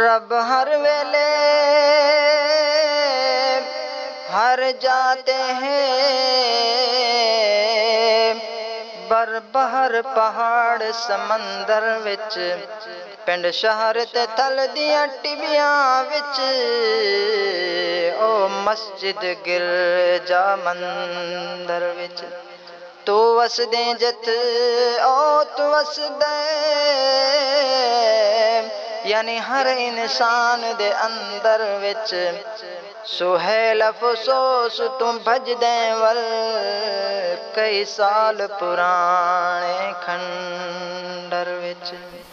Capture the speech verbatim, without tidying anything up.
रब हर वेले हर जाते हैं बर बहर पहाड़ समंदर विच पिंड शहर ते तल दियां टिबियां विच ओ मस्जिद गिरजा मंदर विच तू वसदे जित ओ तू वसदे यानी हर इंसान दे अंदर विच सुहेल अफसोस तुम भजदे वल कई साल पुराने खंडर विच।